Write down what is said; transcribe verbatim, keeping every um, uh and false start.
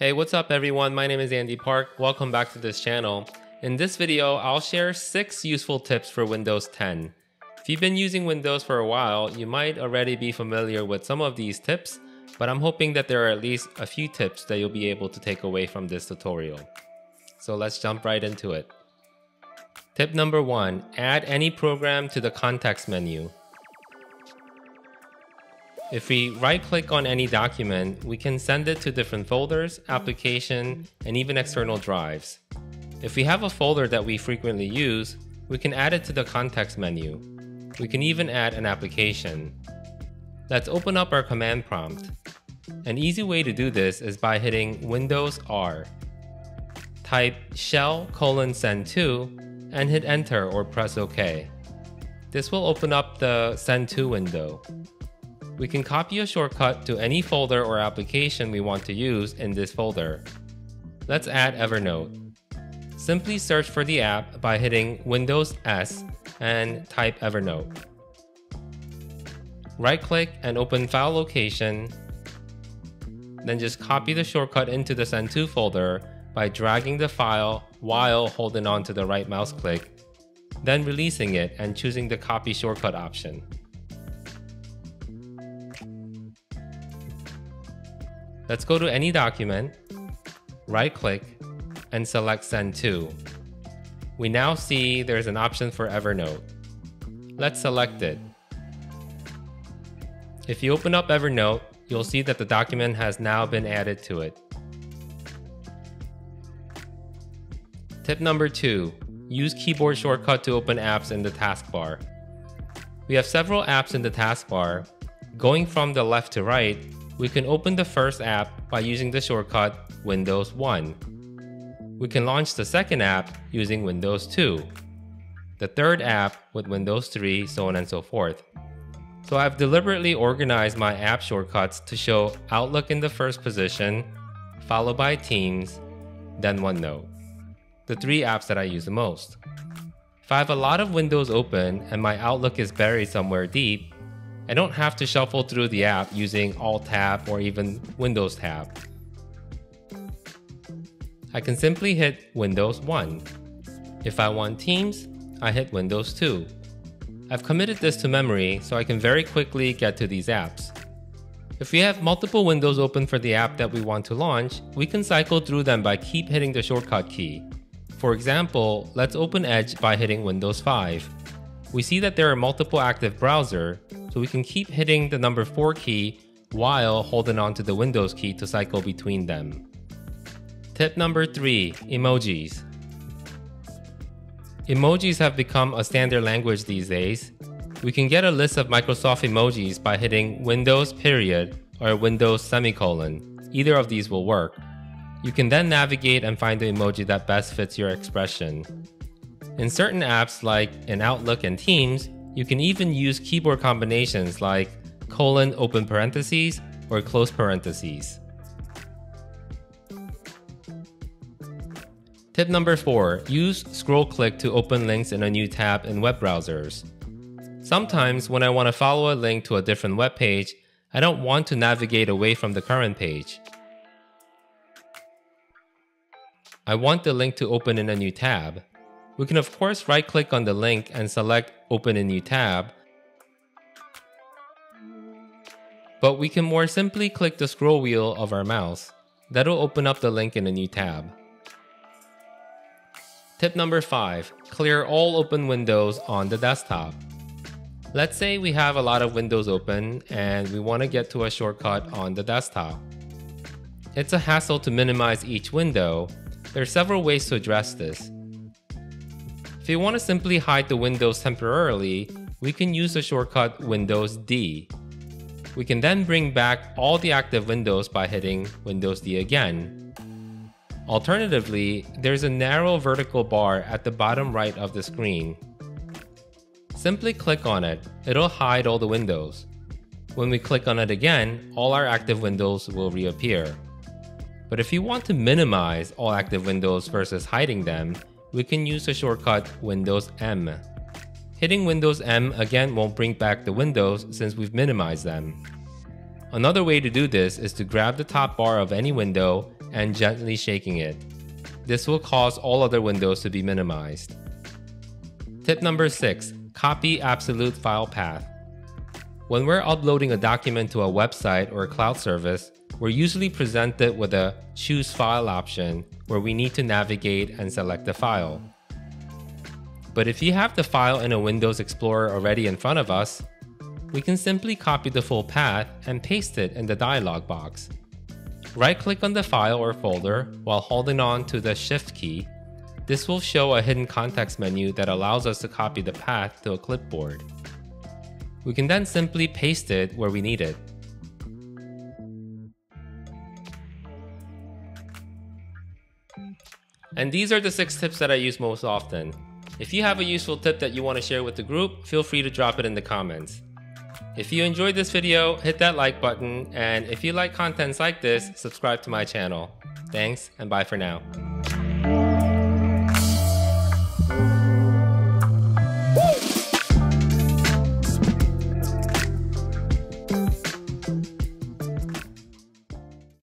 Hey, what's up everyone? My name is Andy Park. Welcome back to this channel. In this video, I'll share six useful tips for Windows ten. If you've been using Windows for a while, you might already be familiar with some of these tips, but I'm hoping that there are at least a few tips that you'll be able to take away from this tutorial. So let's jump right into it. Tip number one, add any program to the context menu. If we right-click on any document, we can send it to different folders, application, and even external drives. If we have a folder that we frequently use, we can add it to the context menu. We can even add an application. Let's open up our command prompt. An easy way to do this is by hitting Windows R. Type shell colon SendTo and hit enter or press OK. This will open up the SendTo window. We can copy a shortcut to any folder or application we want to use in this folder. Let's add Evernote. Simply search for the app by hitting Windows S and type Evernote. Right-click and open file location. Then just copy the shortcut into the SendTo folder by dragging the file while holding on to the right mouse click, then releasing it and choosing the copy shortcut option. Let's go to any document, right-click, and select Send To. We now see there's an option for Evernote. Let's select it. If you open up Evernote, you'll see that the document has now been added to it. Tip number two, use keyboard shortcut to open apps in the taskbar. We have several apps in the taskbar. Going from the left to right, we can open the first app by using the shortcut Windows one. We can launch the second app using Windows two, the third app with Windows three, so on and so forth. So I've deliberately organized my app shortcuts to show Outlook in the first position, followed by Teams, then OneNote, the three apps that I use the most. If I have a lot of windows open and my Outlook is buried somewhere deep, I don't have to shuffle through the app using Alt-Tab or even Windows-Tab. I can simply hit Windows one. If I want Teams, I hit Windows two. I've committed this to memory so I can very quickly get to these apps. If we have multiple windows open for the app that we want to launch, we can cycle through them by keep hitting the shortcut key. For example, let's open Edge by hitting Windows five. We see that there are multiple active browsers, so we can keep hitting the number four key while holding on to the Windows key to cycle between them. Tip number three, emojis. Emojis have become a standard language these days. We can get a list of Microsoft emojis by hitting Windows period or Windows semicolon. Either of these will work. You can then navigate and find the emoji that best fits your expression. In certain apps like in Outlook and Teams, you can even use keyboard combinations like colon open parentheses or close parentheses. Tip number four, use scroll click to open links in a new tab in web browsers. Sometimes when I want to follow a link to a different web page, I don't want to navigate away from the current page. I want the link to open in a new tab. We can of course right-click on the link and select Open a New Tab, but we can more simply click the scroll wheel of our mouse. That'll open up the link in a new tab. Tip number five, clear all open windows on the desktop. Let's say we have a lot of windows open and we want to get to a shortcut on the desktop. It's a hassle to minimize each window. There are several ways to address this. If you want to simply hide the windows temporarily, we can use the shortcut Windows D. We can then bring back all the active windows by hitting Windows D again. Alternatively, there's a narrow vertical bar at the bottom right of the screen. Simply click on it, it'll hide all the windows. When we click on it again, all our active windows will reappear. But if you want to minimize all active windows versus hiding them, we can use the shortcut Windows M. Hitting Windows M again won't bring back the windows since we've minimized them. Another way to do this is to grab the top bar of any window and gently shaking it. This will cause all other windows to be minimized. Tip number six, copy absolute file path. When we're uploading a document to a website or a cloud service, we're usually presented with a choose file option where we need to navigate and select the file. But if you have the file in a Windows Explorer already in front of us, we can simply copy the full path and paste it in the dialog box. Right-click on the file or folder while holding on to the Shift key. This will show a hidden context menu that allows us to copy the path to a clipboard. We can then simply paste it where we need it. And these are the six tips that I use most often. If you have a useful tip that you want to share with the group, feel free to drop it in the comments. If you enjoyed this video, hit that like button, and if you like contents like this, subscribe to my channel. Thanks, and bye for now.